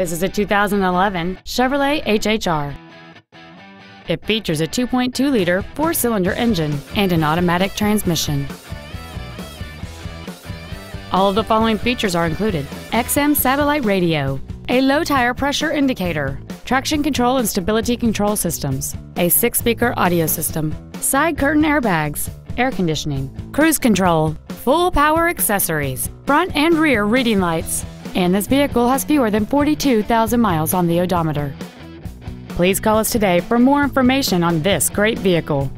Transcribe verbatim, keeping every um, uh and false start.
This is a two thousand eleven Chevrolet H H R. It features a two point two liter four-cylinder engine and an automatic transmission. All of the following features are included: X M satellite radio, a low tire pressure indicator, traction control and stability control systems, a six-speaker audio system, side curtain airbags, air conditioning, cruise control, full power accessories, front and rear reading lights, and this vehicle has fewer than forty-two thousand miles on the odometer. Please call us today for more information on this great vehicle.